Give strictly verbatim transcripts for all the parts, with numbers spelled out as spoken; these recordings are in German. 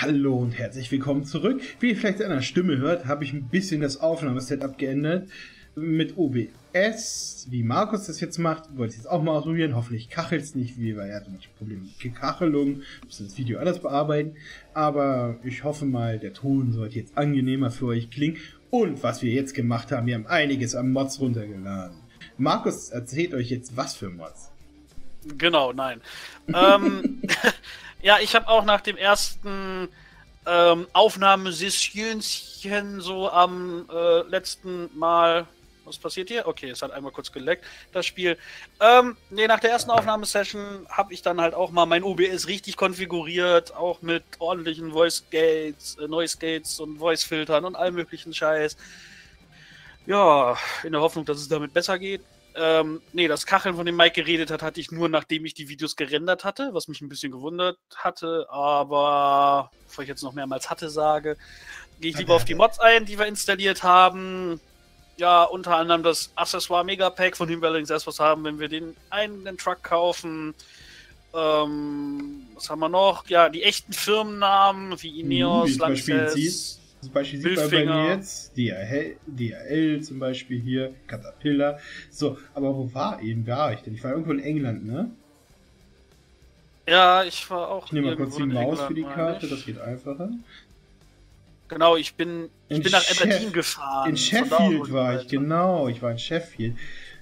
Hallo und herzlich willkommen zurück. Wie ihr vielleicht an der Stimme hört, habe ich ein bisschen das Aufnahmesetup geändert. Mit O B S, wie Markus das jetzt macht, wollte ich jetzt auch mal ausprobieren. Hoffentlich kachelt es nicht, wie weil er hatte manche Probleme mit Gekachelung. Müssen das Video anders bearbeiten. Aber ich hoffe mal, der Ton sollte jetzt angenehmer für euch klingen. Und was wir jetzt gemacht haben, wir haben einiges an Mods runtergeladen. Markus erzählt euch jetzt, was für Mods. Genau, nein. ähm, ja, ich habe auch nach dem ersten ähm, Aufnahmesessionchen so am äh, letzten Mal... Was passiert hier? Okay, es hat einmal kurz geleckt, das Spiel. Ähm, nee, nach der ersten Aufnahmesession habe ich dann halt auch mal mein O B S richtig konfiguriert, auch mit ordentlichen Voice Gates, äh, Noise Gates und Voice Filtern und allem möglichen Scheiß. Ja, in der Hoffnung, dass es damit besser geht. Ähm, nee, das Kacheln, von dem Mike geredet hat, hatte ich nur, nachdem ich die Videos gerendert hatte, was mich ein bisschen gewundert hatte, aber bevor ich jetzt noch mehrmals hatte sage, gehe ich lieber auf die Mods ein, die wir installiert haben. Ja, unter anderem das Accessoire Megapack, von dem wir allerdings erst was haben, wenn wir den einen Truck kaufen. Ähm, was haben wir noch? Ja, die echten Firmennamen wie Ineos, mhm, Lanze, zum Beispiel sieht man bei mir jetzt D R L zum Beispiel hier, Caterpillar. So, aber wo war eben, war ich denn? Ich war irgendwo in England, ne? Ja, ich war auch. Ich nehme mal kurz die Maus für die Karte, das geht einfacher. Genau, ich bin, ich bin nach Aberdeen gefahren. In Sheffield war ich, genau. Ich war in Sheffield.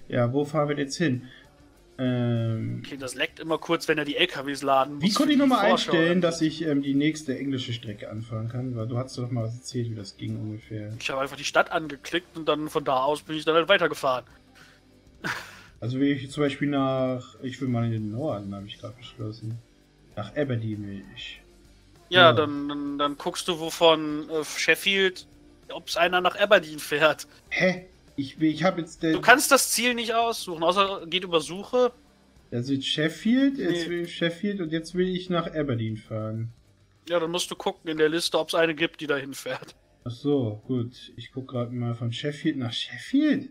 Ja, wo fahren wir jetzt hin? Ähm, okay, das leckt immer kurz, wenn er die L K Ws laden muss. Wie konnte ich nochmal einstellen, dass ich ähm, die nächste englische Strecke anfahren kann? Weil du hast doch mal was erzählt, wie das ging ungefähr. Ich habe einfach die Stadt angeklickt und dann von da aus bin ich dann halt weitergefahren. Also will ich zum Beispiel nach... Ich will mal in den Norden, habe ich gerade beschlossen. Nach Aberdeen will ich. Ja, ja. Dann, dann, dann guckst du, wovon äh, Sheffield, ob es einer nach Aberdeen fährt. Hä? Ich, ich hab jetzt den... Du kannst das Ziel nicht aussuchen, außer geht über Suche. Also jetzt Sheffield, jetzt nee. will ich Sheffield und jetzt will ich nach Aberdeen fahren. Ja, dann musst du gucken in der Liste, ob es eine gibt, die dahin fährt. Ach so, gut. Ich guck gerade mal von Sheffield nach Sheffield.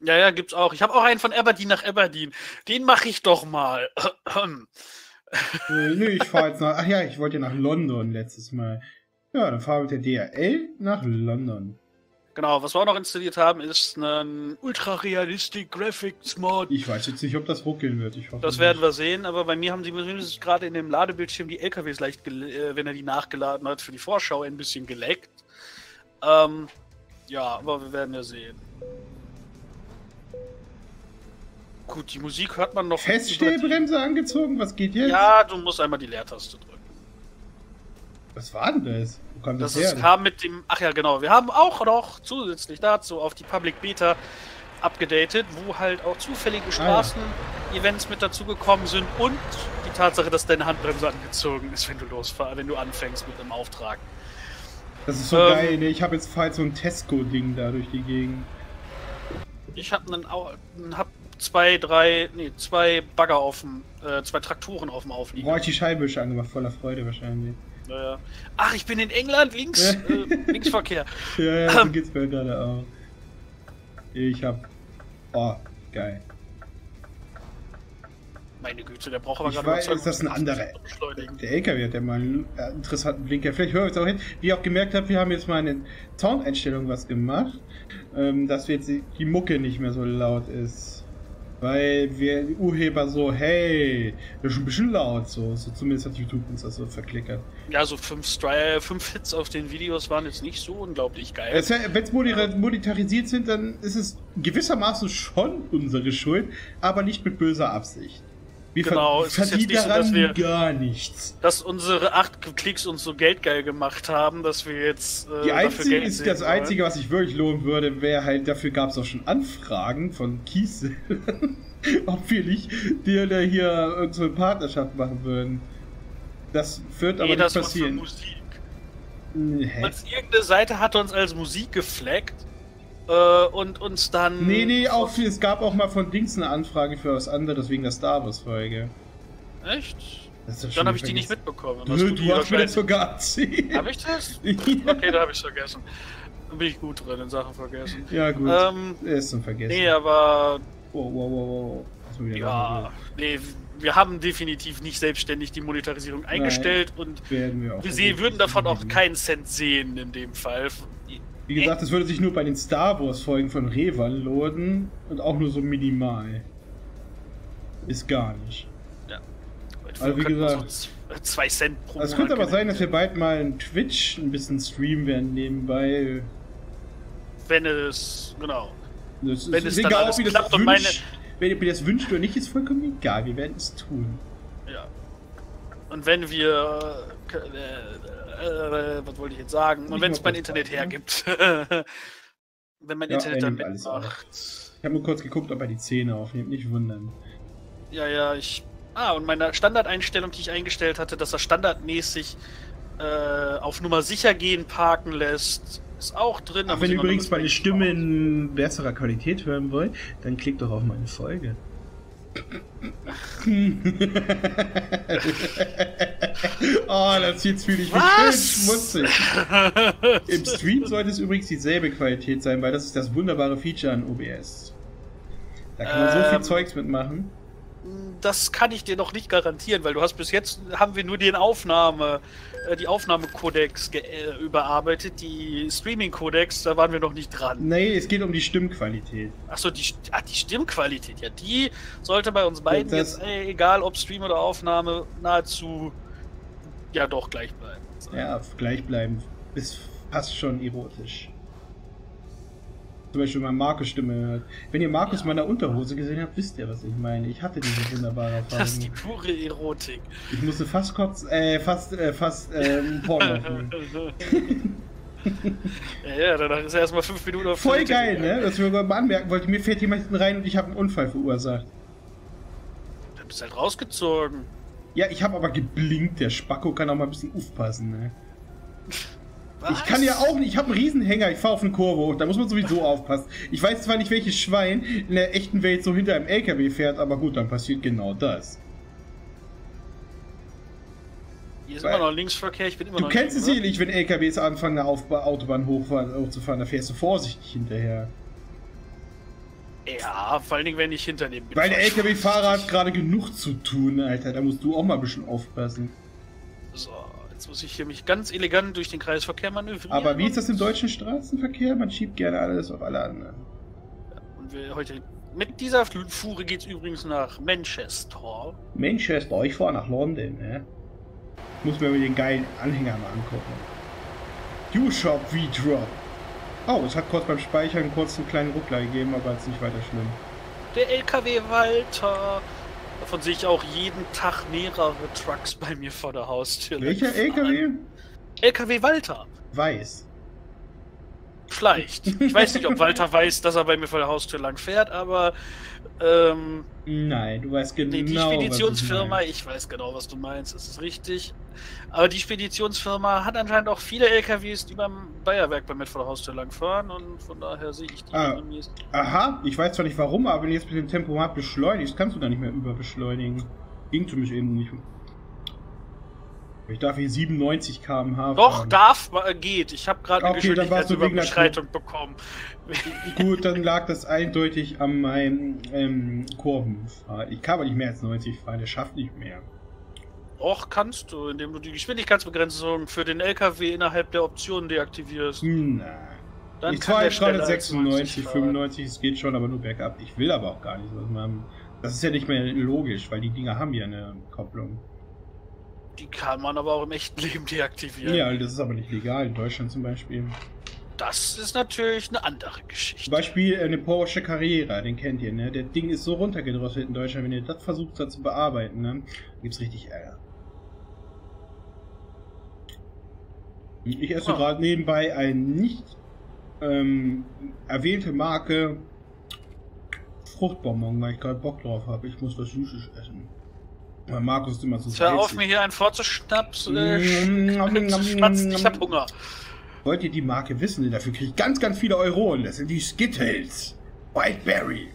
Ja, ja, gibt's auch. Ich habe auch einen von Aberdeen nach Aberdeen. Den mache ich doch mal. äh, nö, ich fahre jetzt nach... Ach ja, ich wollte ja nach London letztes Mal. Ja, dann fahren wir mit der D R L nach London. Genau, was wir auch noch installiert haben, ist ein Ultra-Realistic-Graphics-Mod. Ich weiß jetzt nicht, ob das ruckeln wird. Ich hoffe das nicht. Werden wir sehen, aber bei mir haben sie zumindest gerade in dem Ladebildschirm die L K Ws leicht, äh, wenn er die nachgeladen hat, für die Vorschau ein bisschen geleckt. Ähm, ja, aber wir werden ja sehen. Gut, die Musik hört man noch... Feststellbremse angezogen, was geht jetzt? Ja, du musst einmal die Leertaste drücken. Was war denn das? Wo kam das, das her? Das kam mit dem... Ach ja, genau. Wir haben auch noch zusätzlich dazu auf die Public Beta abgedatet, wo halt auch zufällige Straßen-Events ah, ja. mit dazugekommen sind und die Tatsache, dass deine Handbremse angezogen ist, wenn du losfahrst, wenn du anfängst mit einem Auftrag. Das ist so ähm, geil, ne? Ich habe jetzt halt so ein Tesco-Ding da durch die Gegend. Ich habe einen... Hab zwei, drei... Nee, zwei Bagger auf dem... Äh, zwei Traktoren auf dem Aufliegen. Boah, ich die Scheibe schon angemacht, voller Freude wahrscheinlich. Naja. Ach, ich bin in England, links, äh, Linksverkehr. Ja, ja, so ähm. geht's mir gerade auch. Ich hab... Oh, geil. Meine Güte, der braucht aber ich gerade... Weiß, ist das ein anderer... Der L K W hat ja mal einen interessanten Blinker. Vielleicht hören wir jetzt auch hin. Wie ihr auch gemerkt habt, wir haben jetzt mal eine Soundeinstellung was gemacht, ähm, dass jetzt die Mucke nicht mehr so laut ist. Weil wir die Urheber so, hey, das ist ein bisschen laut, so, so zumindest hat YouTube uns das so verklickert. Ja, so fünf, Stry fünf Hits auf den Videos waren jetzt nicht so unglaublich geil. Wenn es monetarisiert sind, dann ist es gewissermaßen schon unsere Schuld, aber nicht mit böser Absicht. Wir genau, es ist jetzt nicht so, dass wir gar nichts. Dass unsere acht Klicks uns so geldgeil gemacht haben, dass wir jetzt äh, die einzige, dafür Geld ist das Einzige, was ich wirklich lohnen würde, wäre halt, dafür gab es auch schon Anfragen von Kiesel, ob wir nicht die oder hier irgendeine Partnerschaft machen würden. Das wird aber nee, nicht passieren. Das für Musik. Hä? Und irgendeine Seite hat uns als Musik gefleckt. Und uns dann... Nee, nee, auch, es gab auch mal von Dings eine Anfrage für was anderes, wegen der Star Wars-Folge. Echt? Dann habe ich die nicht mitbekommen. Nö, du hast mir das sogar erzählt. Habe ich das? Okay, da habe ich es vergessen. Da bin ich gut drin, in Sachen vergessen. Ja, gut. Ähm, er ist zum Vergessen. Nee, aber... Wow, wow, wow, wow. Ja, nee, wir haben definitiv nicht selbstständig die Monetarisierung eingestellt. Nein, und wir, wir sehen, würden davon auch keinen Cent sehen in dem Fall. Wie gesagt, das würde sich nur bei den Star Wars Folgen von Revan lohnen und auch nur so minimal. Ist gar nicht. Ja. Also wie gesagt, so zwei Cent pro Monat. Es könnte aber sein, dass wir bald mal in Twitch ein bisschen streamen werden nebenbei. Wenn es, genau. Das wenn ist, es dann egal, alles ob ihr klappt das und meine... Wenn ihr das wünscht oder nicht, ist vollkommen egal. Wir werden es tun. Ja. Und wenn wir... Äh, äh, was wollte ich jetzt sagen? Und wenn es mein Internet hergibt. Wenn mein ja, Internet dann mitmacht. Ich habe nur kurz geguckt, ob er die Zähne aufnimmt. Nicht wundern. Ja, ja, ich... Ah, und meine Standardeinstellung, die ich eingestellt hatte, dass er standardmäßig äh, auf Nummer sicher gehen parken lässt, ist auch drin. Ach, wenn ihr übrigens meine Stimme in besserer Qualität hören wollt, dann klickt doch auf meine Folge. Oh, das jetzt fühle ich mich schön schmutzig. Im Stream sollte es übrigens dieselbe Qualität sein, weil das ist das wunderbare Feature an O B S. Da kann man ähm, so viel Zeugs mitmachen. Das kann ich dir noch nicht garantieren, weil du hast bis jetzt, haben wir nur den Aufnahme, die Aufnahmekodex überarbeitet, die Streaming-Kodex, da waren wir noch nicht dran. Nee, es geht um die Stimmqualität. Achso, die, ach, die Stimmqualität, ja, die sollte bei uns beiden das, jetzt, ey, egal ob Stream oder Aufnahme, nahezu, ja doch, gleich bleiben. So. Ja, gleich bleiben, ist fast schon erotisch. Zum Beispiel meine Markus-Stimme hört. Wenn ihr Markus ja. meiner Unterhose gesehen habt, wisst ihr, was ich meine. Ich hatte diese wunderbare Erfahrung. Das ist die pure Erotik. Ich musste fast kurz, äh, fast, äh, fast, äh, Porno holen. Ja, ja, danach ist er erstmal fünf Minuten auf voll geil, gegangen. Ne? Das wir mal anmerken wollten. Mir fährt jemand hinten rein und ich habe einen Unfall verursacht. Du bist halt rausgezogen. Ja, ich habe aber geblinkt. Der Spacko kann auch mal ein bisschen aufpassen, ne? Was? Ich kann ja auch nicht, ich habe einen Riesenhänger, ich fahre auf eine Kurve hoch, da muss man sowieso aufpassen. Ich weiß zwar nicht, welches Schwein in der echten Welt so hinter einem L K W fährt, aber gut, dann passiert genau das. Hier ist weil immer noch Linksverkehr, ich bin immer du noch... Du kennst es sicherlich, wenn L K Ws anfangen, eine Aufba Autobahn hochzufahren, da fährst du vorsichtig hinterher. Ja, vor allen Dingen, wenn ich hinter dem bin. Weil der L K W-Fahrer hat gerade genug zu tun, Alter, da musst du auch mal ein bisschen aufpassen. So. Jetzt muss ich hier mich ganz elegant durch den Kreisverkehr manövrieren. Aber wie ist das im deutschen Straßenverkehr? Man schiebt gerne alles auf alle anderen. Ja, und wir heute mit dieser Fuhre geht es übrigens nach Manchester. Manchester, ich fahre nach London, ne? Muss mir den geilen Anhänger mal angucken. U-Shop V-Drop. Oh, es hat kurz beim Speichern kurz einen kleinen Ruckler gegeben, aber es ist nicht weiter schlimm. Der L K W Walter. Davon sehe ich auch jeden Tag mehrere Trucks bei mir vor der Haustür. Welcher L K W? L K W Walter. Weiß. Vielleicht. Ich weiß nicht, ob Walter weiß, dass er bei mir vor der Haustür lang fährt, aber... Ähm, Nein, du weißt genau, nee, die Speditionsfirma, was ich weiß genau, was du meinst, das ist richtig. Aber die Speditionsfirma hat anscheinend auch viele L K Ws, die beim Bayerwerk bei mir vor der Haustür lang fahren und von daher sehe ich die ah, aha, ich weiß zwar nicht warum, aber wenn du jetzt mit dem Tempomat beschleunigst, kannst du da nicht mehr überbeschleunigen. Ging für mich eben nicht. Ich darf hier siebenundneunzig Kilometer pro Stunde fahren. Doch, darf, geht. Ich habe gerade eine okay, Geschwindigkeitsüberschreitung bekommen. Gut, dann lag das eindeutig an meinem ähm, Kurvenfahren. Ich kann aber nicht mehr als neunzig fahren, der schafft nicht mehr. Doch, kannst du, indem du die Geschwindigkeitsbegrenzung für den L K W innerhalb der Optionen deaktivierst. Nein. Dann ich fahre jetzt dreihundertsechsundneunzig, fünfundneunzig, es geht schon, aber nur bergab. Ich will aber auch gar nicht was machen. Das ist ja nicht mehr logisch, weil die Dinger haben ja eine Kopplung. Die kann man aber auch im echten Leben deaktivieren. Ja, das ist aber nicht legal, in Deutschland zum Beispiel. Das ist natürlich eine andere Geschichte. Zum Beispiel eine Porsche Carrera, den kennt ihr, ne? Der Ding ist so runtergedrosselt in Deutschland, wenn ihr das versucht da zu bearbeiten, ne? Gibt's richtig Ärger. Ich esse oh. gerade nebenbei eine nicht ähm, erwähnte Marke Fruchtbonbon, weil ich gerade Bock drauf habe. Ich muss was Süßes essen. Weil Markus ist immer so hör auf, mir hier einen vorzuschnapsen, äh, schmatzen, ich hab Hunger. Wollt ihr die Marke wissen? Dafür kriege ich ganz, ganz viele Euro und das sind die Skittles. Whiteberry.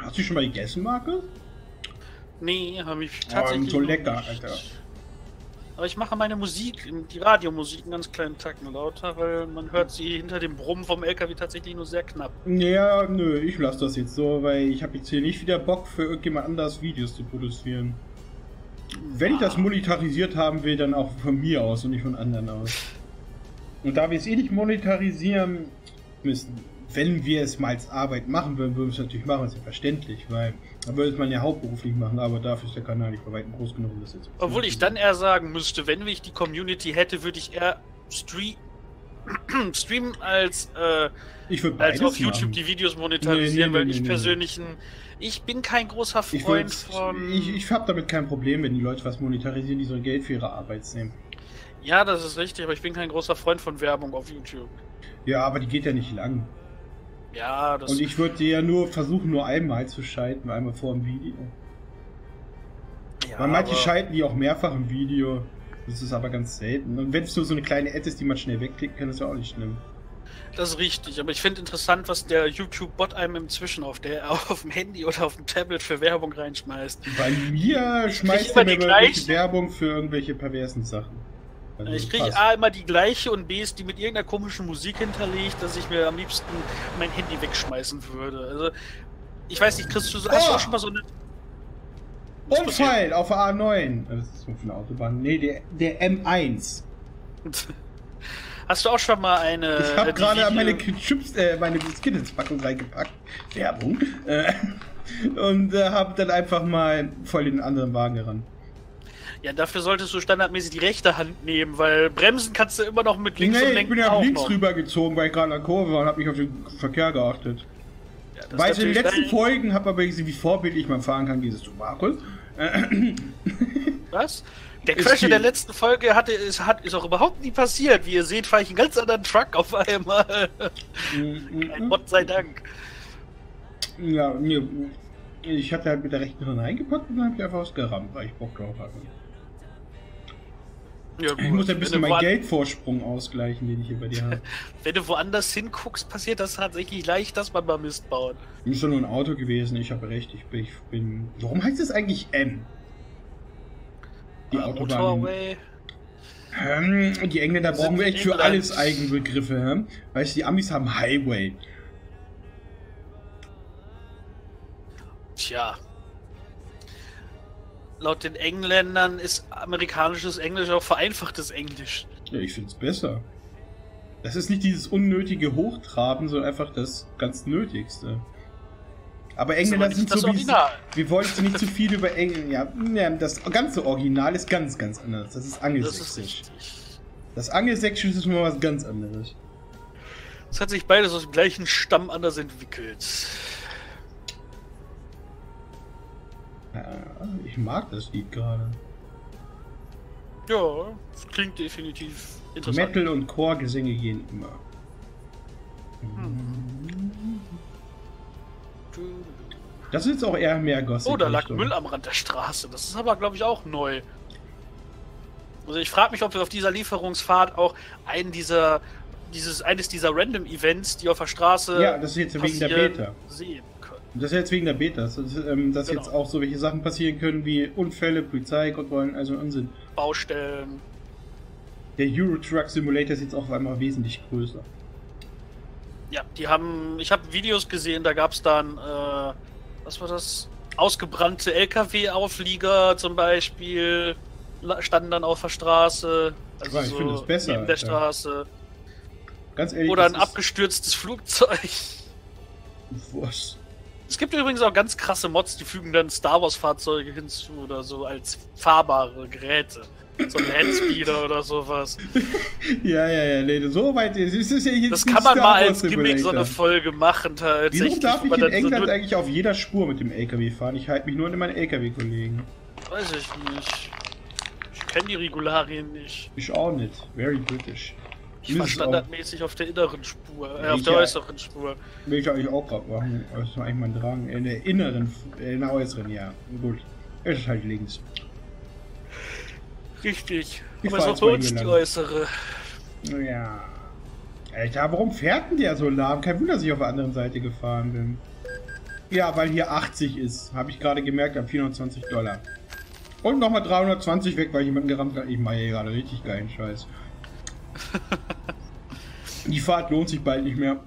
Hast du schon mal gegessen, Marke? Nee, habe ich tatsächlich. Oh, so lecker, nicht. Alter. Aber ich mache meine Musik, die Radiomusik, einen ganz kleinen Tacken lauter, weil man hört sie hinter dem Brummen vom L K W tatsächlich nur sehr knapp. Ja, nö, ich lasse das jetzt so, weil ich habe jetzt hier nicht wieder Bock, für irgendjemand anders Videos zu produzieren. Wenn ich das monetarisiert haben will, dann auch von mir aus und nicht von anderen aus. Und da wir es eh nicht monetarisieren müssen, wenn wir es mal als Arbeit machen würden, würden wir es natürlich machen, das ist ja verständlich, weil da würde man ja hauptberuflich machen, aber dafür ist der Kanal nicht bei weitem groß genug, um das jetzt zu machen. Obwohl ich dann eher sagen müsste, wenn ich die Community hätte, würde ich eher stream, streamen als, äh, ich würde als auf YouTube machen. Die Videos monetarisieren, nee, nee, nee, weil ich nee, persönlich nee. ein... Ich bin kein großer Freund ich von... Ich, ich habe damit kein Problem, wenn die Leute was monetarisieren, die sollen Geld für ihre Arbeit nehmen. Ja, das ist richtig, aber ich bin kein großer Freund von Werbung auf YouTube. Ja, aber die geht ja nicht lang. Ja, das... Und ich würde ja nur versuchen, nur einmal zu schalten, einmal vor dem Video. Ja, man, manche aber... schalten die auch mehrfach im Video. Das ist aber ganz selten. Und wenn es nur so eine kleine Ad ist, die man schnell wegklicken kann, ist ja auch nicht schlimm. Das ist richtig, aber ich finde interessant, was der YouTube-Bot einem inzwischen auf, der, auf dem Handy oder auf dem Tablet für Werbung reinschmeißt. Bei mir schmeißt er mir gleiche... Werbung für irgendwelche perversen Sachen. Also ich kriege A immer die gleiche und B ist die mit irgendeiner komischen Musik hinterlegt, dass ich mir am liebsten mein Handy wegschmeißen würde. Also, ich weiß nicht, kriegst du so, oh. hast du auch schon mal so eine... Was Unfall passiert? Auf der A neun. Das ist so eine Autobahn. Nee, der, der M eins. Hast du auch schon mal eine... Ich habe gerade Video... meine, äh, meine Skittles-Packung reingepackt. Werbung. Äh, und äh, habe dann einfach mal voll den anderen Wagen gerannt. Ja, dafür solltest du standardmäßig die rechte Hand nehmen, weil bremsen kannst du immer noch mit links nee, und lenken. Ich bin ja auf links rübergezogen, weil ich gerade an der Kurve war und habe nicht auf den Verkehr geachtet. Ja, weil in den letzten Folgen habe aber gesehen, wie vorbildlich man fahren kann, dieses Tomakel. Was? Der Crash in der letzten Folge hatte, ist, hat, ist auch überhaupt nie passiert. Wie ihr seht, fahre ich einen ganz anderen Truck auf einmal. Ein Gott sei Dank. Ja, ich hatte halt mit der rechten Hand reingepackt und dann habe ich einfach ausgerammt, weil ich Bock drauf hatte. Ja, ich muss ein bisschen meinen Geldvorsprung ausgleichen, den ich hier bei dir habe. Wenn du woanders hinguckst, passiert das tatsächlich leicht, dass man mal Mist baut. Ich bin schon nur ein Auto gewesen, ich habe recht, ich bin, ich bin... Warum heißt es eigentlich M? Die uh, Autobahn... Ähm, die Engländer brauchen wir echt für England. Alles Eigenbegriffe, hm? Weißt du, die Amis haben Highway. Tja... Laut den Engländern ist amerikanisches Englisch auch vereinfachtes Englisch. Ja, ich finde es besser. Das ist nicht dieses unnötige Hochtraben, sondern einfach das ganz Nötigste. Aber Engländer sind so... Wir wollten nicht zu viel über Engländer... Ja, das ganze Original ist ganz, ganz anders. Das ist angelsächsisch. Das angelsächsische ist mal was ganz anderes. Es hat sich beides aus dem gleichen Stamm anders entwickelt. Ja, ich mag das Lied gerade. Ja, das klingt definitiv interessant. Metal- und Chorgesänge gehen immer. Hm. Das ist jetzt auch eher mehr Gossip. Oh, da lag Müll am Rand der Straße. Das ist aber, glaube ich, auch neu. Also ich frage mich, ob wir auf dieser Lieferungsfahrt auch einen dieser, dieses, eines dieser Random-Events, die auf der Straße ja, das ist jetzt wegen der Beta. Sehen. Das ist jetzt wegen der Beta, dass, ähm, dass genau. jetzt auch so welche Sachen passieren können wie Unfälle, Polizeikontrollen, also Unsinn. Baustellen. Der Euro Truck Simulator ist jetzt auch auf einmal wesentlich größer. Ja, die haben, ich habe Videos gesehen, da gab es dann, äh, was war das? Ausgebrannte L K W-Auflieger zum Beispiel, standen dann auf der Straße, also ja, ich so finde das besser, neben der Alter. Straße. Ganz ehrlich, oder ein abgestürztes Flugzeug. Was? Es gibt übrigens auch ganz krasse Mods, die fügen dann Star Wars Fahrzeuge hinzu oder so als fahrbare Geräte. So ein Headspeeder oder sowas. Ja, ja, ja, nee, so weit ist es ja jetzt. Das kann man mal als Gimmick so eine Folge machen tatsächlich. Wieso darf ich in England so eigentlich auf jeder Spur mit dem L K W fahren? Ich halte mich nur an meine L K W-Kollegen. Weiß ich nicht. Ich kenne die Regularien nicht. Ich auch nicht. Very British. Ich war standardmäßig auf der inneren Spur, äh, auf der äußeren Spur. Will ich eigentlich auch gerade machen, das war eigentlich mein Drang. In der inneren, in der äußeren, ja. Gut, es ist halt links. Richtig, aber es ist auch für uns die äußere. Ja. Alter, warum fährt denn der so lahm? Kein Wunder, dass ich auf der anderen Seite gefahren bin. Ja, weil hier achtzig ist, habe ich gerade gemerkt, ab vierundzwanzig Dollar. Und nochmal dreihundertzwanzig weg, weil jemand gerammt hat. Ich mache hier gerade richtig geilen Scheiß. Die Fahrt lohnt sich bald nicht mehr.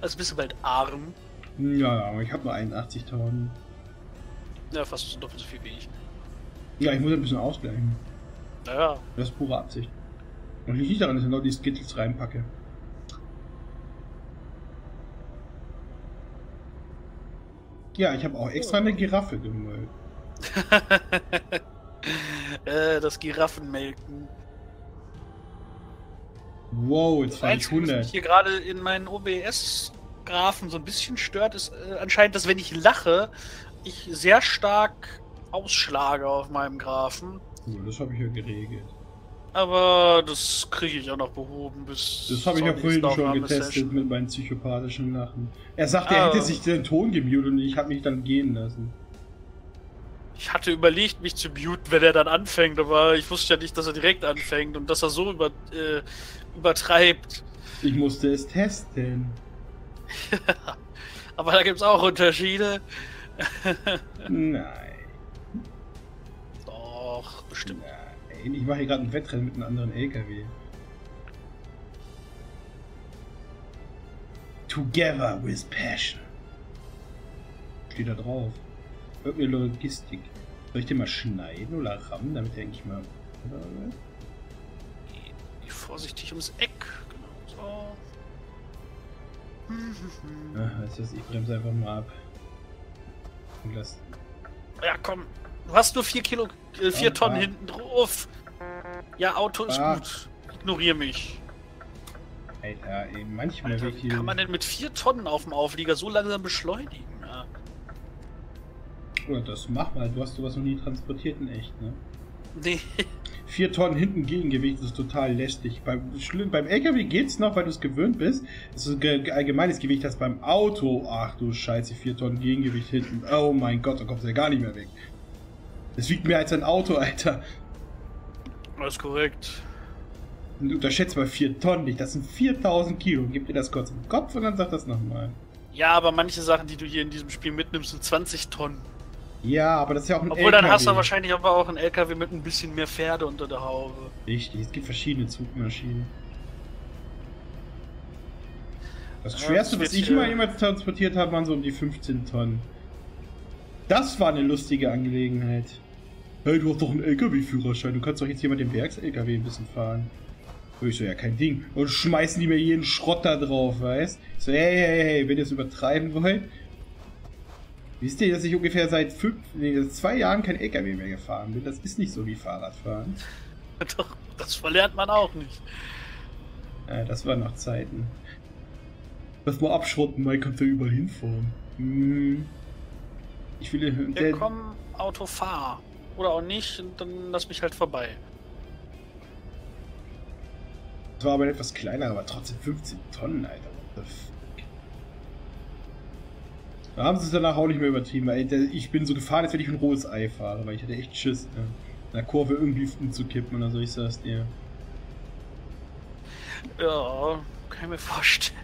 Also bist du bald arm. Ja, aber ich habe nur einundachtzigtausend. Ja, fast doppelt so viel wie ich. Ja, ich muss ein bisschen ausgleichen. Naja. Das ist pure Absicht. Und ich liege daran, dass ich noch die Skittles reinpacke. Ja, ich habe auch extra eine Giraffe gemolken. äh, das Giraffenmelken. Wow, zweihundert. Was mich hier gerade in meinen O B S-Graphen so ein bisschen stört, ist äh, anscheinend, dass wenn ich lache, ich sehr stark ausschlage auf meinem Graphen. Cool, das habe ich ja geregelt. Aber das kriege ich auch noch behoben bis... Das habe ich ja vorhin schon getestet Session. Mit meinen psychopathischen Lachen. Er sagte, ah. er hätte sich den Ton gemutet und ich habe mich dann gehen lassen. Ich hatte überlegt, mich zu muten, wenn er dann anfängt, aber ich wusste ja nicht, dass er direkt anfängt und dass er so über, äh, übertreibt. Ich musste es testen. Aber da gibt es auch Unterschiede. Nein. Doch, bestimmt. Nein. Ich mache hier gerade ein Wettrennen mit einem anderen L K W. Together with Passion. Steht da drauf. Irgendeine Logistik. Soll ich den mal schneiden oder rammen, damit denke ich mal... Geh vorsichtig ums Eck. Genau so. Ach, das heißt, ich bremse einfach mal ab. Und lass... Ja, komm. Du hast nur vier Kilo, äh, vier oh, Tonnen ah. hinten drauf. Ja, Auto ist ah. gut. Ignoriere mich. Alter, ey, manchmal Alter, wie viel... kann man denn mit vier Tonnen auf dem Auflieger so langsam beschleunigen? Ja. Ja, das mach mal. Du hast sowas noch nie transportiert in echt, ne? Nee. Vier Tonnen hinten Gegengewicht ist total lästig. Beim, beim L K W geht's noch, weil du es gewöhnt bist. Es ist ein allgemeines Gewicht, das beim Auto... Ach du Scheiße, vier Tonnen Gegengewicht hinten. Oh mein Gott, da kommst du ja gar nicht mehr weg. Es wiegt mehr als ein Auto, Alter. Das ist korrekt. Und unterschätzt mal vier Tonnen nicht. Das sind viertausend Kilo. Gib dir das kurz im Kopf und dann sag das nochmal. Ja, aber manche Sachen, die du hier in diesem Spiel mitnimmst, sind zwanzig Tonnen. Ja, aber das ist ja auch ein Obwohl, L K W. Obwohl, dann hast du wahrscheinlich aber auch einen L K W mit ein bisschen mehr Pferde unter der Haube. Richtig, es gibt verschiedene Zugmaschinen. Das ja, Schwerste, das was ich immer jemals transportiert habe, waren so um die fünfzehn Tonnen. Das war eine lustige Angelegenheit. Hey, du hast doch einen L K W-Führerschein. Du kannst doch jetzt hier mal den Werks-L K W ein bisschen fahren. Und ich so, ja, kein Ding. Und schmeißen die mir jeden Schrott da drauf, weißt? Ich so, hey, hey, hey, wenn ihr es übertreiben wollt. Wisst ihr, dass ich ungefähr seit fünf, nee, zwei Jahren kein L K W mehr gefahren bin? Das ist nicht so wie Fahrradfahren. Doch, das verlernt man auch nicht. Ja, das waren noch Zeiten. Lass mal abschrotten, weil kannst du ja überall hinfahren. Hm. Ich will den komm, Auto fahr. Oder auch nicht, und dann lass mich halt vorbei. Das war aber etwas kleiner, aber trotzdem fünfzehn Tonnen, Alter. What the fuck? Da haben sie es danach auch nicht mehr übertrieben. Ich bin so gefahren, als wenn ich ein rohes Ei fahre, weil ich hatte echt Schiss, ne? In der Kurve irgendwie umzukippen oder so, ich sag's dir. Ja, kann ich mir vorstellen.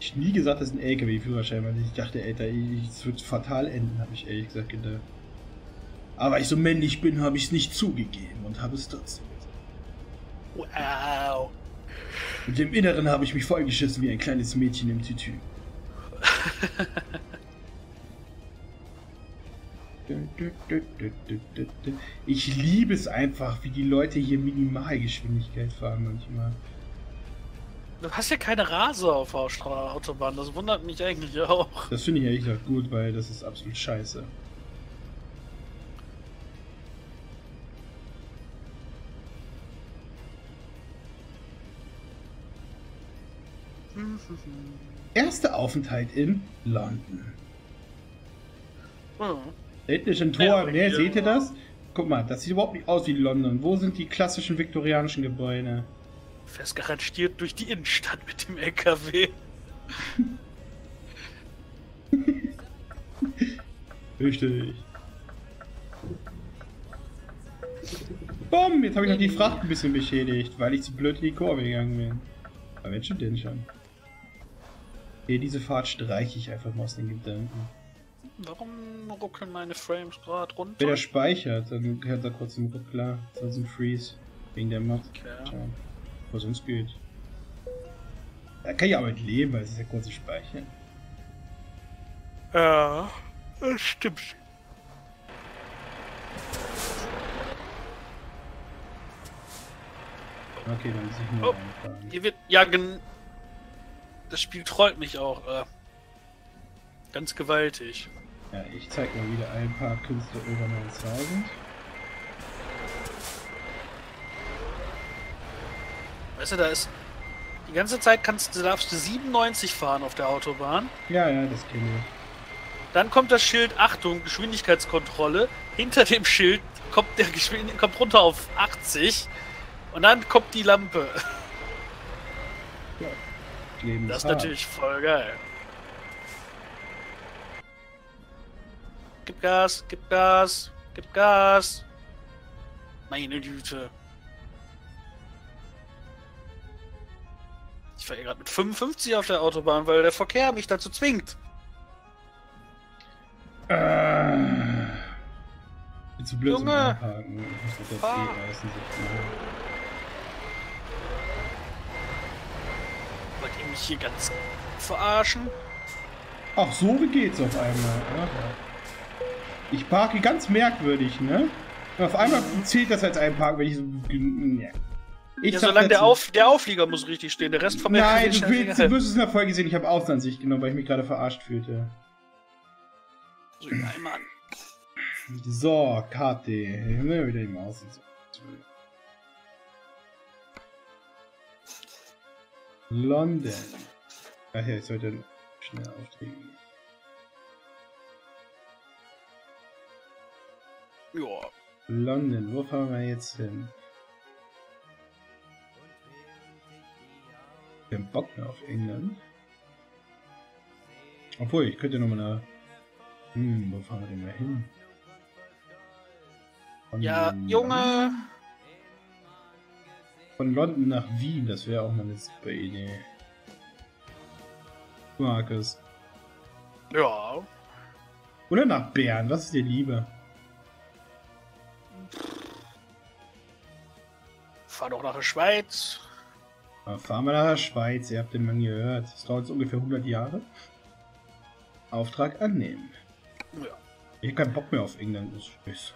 Ich habe nie gesagt, das ist ein L K W-Führerschein, weil ich dachte, Alter, es wird fatal enden, habe ich ehrlich gesagt gedacht. Aber ich so männlich bin, habe ich es nicht zugegeben und habe es trotzdem gesagt. Wow. Und im Inneren habe ich mich vollgeschissen wie ein kleines Mädchen im Tütü. Ich liebe es einfach, wie die Leute hier Minimalgeschwindigkeit fahren manchmal. Du hast ja keine Rase auf der Autobahn, das wundert mich eigentlich auch. Das finde ich ehrlich gesagt gut, weil das ist absolut scheiße. Erster Aufenthalt in London. Hm. Ethnischen Tor, ne, seht ihr das? Guck mal, das sieht überhaupt nicht aus wie London. Wo sind die klassischen viktorianischen Gebäude? Fährst garantiert durch die Innenstadt mit dem L K W. Richtig. Bumm, jetzt habe ich noch die Fracht ein bisschen beschädigt, weil ich zu blöd in die Kurve gegangen bin. Aber wenn schon, denn schon. Hier, diese Fahrt streiche ich einfach mal aus den Gedanken. Warum ruckeln meine Frames gerade runter? Wenn er speichert, dann hat er kurz den Ruckler, dann sind Freeze. Wegen der Mod. Okay. Tja, was uns geht. Da kann ich aber nicht leben, weil es ist ja kurz speichern. Ja, das stimmt. Okay, dann muss ich nur oh, hier wird ja, gen das Spiel trollt mich auch. Äh, ganz gewaltig. Ja, ich zeig mal wieder ein paar Künstler über neuntausend. Weißt du, da ist... Die ganze Zeit kannst, darfst du siebenundneunzig fahren auf der Autobahn. Ja, ja, das kenne ich. Dann kommt das Schild, Achtung, Geschwindigkeitskontrolle. Hinter dem Schild kommt der Geschwindigkeit kommt runter auf achtzig. Und dann kommt die Lampe. Ja, Leben das ist hart. Natürlich voll geil. Gib Gas, gib Gas, gib Gas. Meine Güte. Ich fahre gerade mit fünfundfünfzig auf der Autobahn, weil der Verkehr mich dazu zwingt. Äh. Bin zu blöd Junge. Zum Einparken. Ich muss das jetzt eh leisten, sich zu. Wollt ihr mich hier ganz verarschen? Ach, so geht's auf einmal. Aha. Ich parke ganz merkwürdig, ne? Und auf einmal zählt das als Einparken, wenn ich so... Ja. Ich ja, solange der, Auf, der Auflieger muss richtig stehen, der Rest vom... Nein, du wirst es in der Folge sehen, ich habe Auslandssicht genommen, weil ich mich gerade verarscht fühlte. So, Mann. So, K T. Ne, wieder im Außen. London. Ach ja, ich sollte schnell auftreten. Joa. London, wo fahren wir jetzt hin? Den Bock mehr auf England. Obwohl, ich könnte nochmal eine... Hm, wo fahren wir denn mal hin? Von ja, London. Junge! Von London nach Wien, das wäre auch mal eine super Idee. Markus. Ja. Oder nach Bern, was ist dir lieber? Fahr doch nach der Schweiz. Aber fahren wir nach der Schweiz, ihr habt den Mann gehört. Das dauert jetzt ungefähr hundert Jahre. Auftrag annehmen. Ja. Ich hab keinen Bock mehr auf England, ist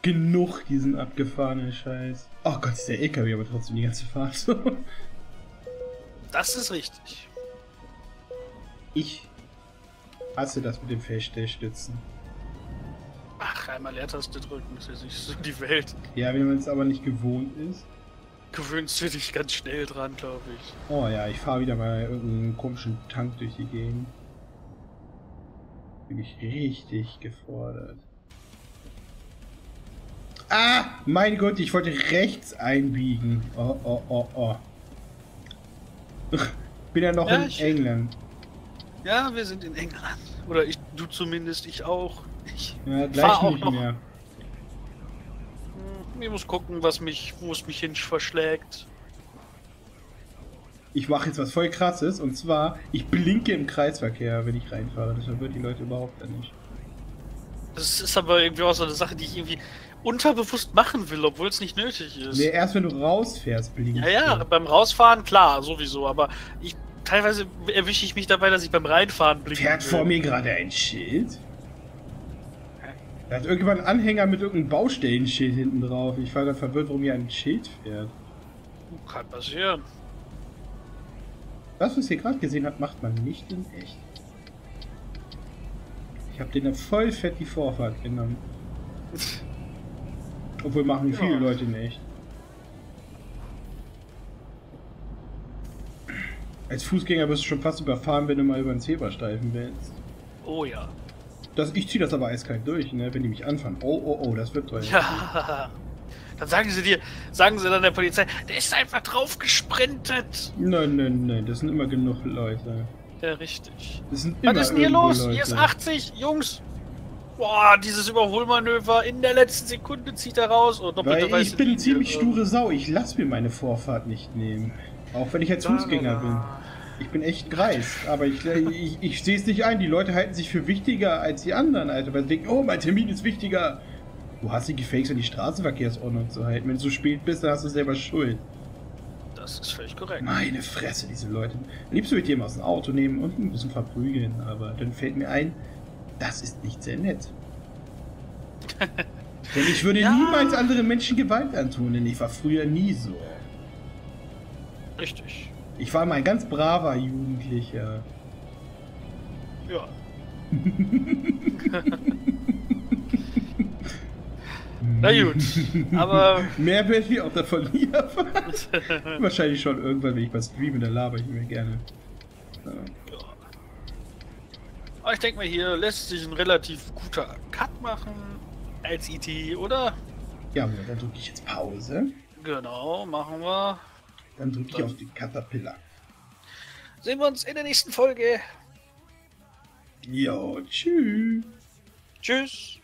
genug diesen abgefahrenen Scheiß. Oh Gott, ist der L K W aber trotzdem die ganze Fahrt. Das ist richtig. Ich hasse das mit dem Feststellstützen. Ach, einmal Leertaste drücken, das ist nicht so die Welt. Ja, wenn man es aber nicht gewohnt ist. Gewöhnst du dich ganz schnell dran, glaube ich. Oh ja, ich fahre wieder mal irgendeinen komischen Tank durch die Gegend. Bin ich richtig gefordert. Ah! Mein Gott, ich wollte rechts einbiegen. Oh, oh, oh, oh. Bin ja noch ja, in ich, England. Ja, wir sind in England. Oder ich, du zumindest, ich auch. Ich ja, gleich fahr nicht auch noch. Mehr. Ich muss gucken, was mich, wo es mich hin verschlägt. Ich mache jetzt was voll krasses, und zwar, ich blinke im Kreisverkehr, wenn ich reinfahre. Das verwirrt die Leute überhaupt nicht. Das ist aber irgendwie auch so eine Sache, die ich irgendwie unterbewusst machen will, obwohl es nicht nötig ist. Nee, erst wenn du rausfährst, blinkst. Ja, ja, beim Rausfahren, klar, sowieso, aber ich teilweise erwische ich mich dabei, dass ich beim Reinfahren blinke. Fährt vor mir gerade ein Schild? Da hat irgendwann einen Anhänger mit irgendeinem Baustellenschild hinten drauf. Ich war dann verwirrt, warum hier ein Schild fährt. Kann passieren. Das, was ihr gerade gesehen habt, macht man nicht in echt. Ich habe denen voll fett die Vorfahrt genommen. Obwohl machen ja. viele Leute nicht. Als Fußgänger wirst du schon fast überfahren, wenn du mal über den Zebrastreifen willst. Oh ja. Das, ich ziehe das aber eiskalt durch, ne? Wenn die mich anfangen. Oh, oh, oh, das wird teuer. Ja. Dann sagen sie dir, sagen sie dann der Polizei, der ist einfach drauf gesprintet. Nein, nein, nein, das sind immer genug Leute. Ja, richtig. Das sind immer Was ist denn hier los? Leute. Hier ist achtzig, Jungs. Boah, dieses Überholmanöver in der letzten Sekunde zieht er raus. Und oh, Weil ich bin eine ziemlich sture Sau. Ich lasse mir meine Vorfahrt nicht nehmen. Auch wenn ich als Fußgänger bin. Ich bin echt dreist, aber ich, ich, ich sehe es nicht ein. Die Leute halten sich für wichtiger als die anderen, Alter. Weil sie denken, oh, mein Termin ist wichtiger. Du hast sie gefaked, um die Straßenverkehrsordnung zu halten. Wenn du so spät bist, dann hast du selber Schuld. Das ist völlig korrekt. Meine Fresse, diese Leute. Liebst du mit jemandem aus dem Auto nehmen und ein bisschen verprügeln, aber dann fällt mir ein, das ist nicht sehr nett. Denn ich würde ja. niemals anderen Menschen Gewalt antun, denn ich war früher nie so. Richtig. Ich war mal ein ganz braver Jugendlicher. Ja. Na gut, aber... Mehr werde ich auch davon nie erfahren. Wahrscheinlich schon irgendwann, wenn ich was streame, dann laber ich mir gerne. Ja. Ja. Aber ich denke mal, hier lässt sich ein relativ guter Cut machen als I T, oder? Ja, dann drücke ich jetzt Pause. Genau, machen wir. Dann drücke ich auf die Caterpillar. Sehen wir uns in der nächsten Folge. Jo, tschüss. Tschüss.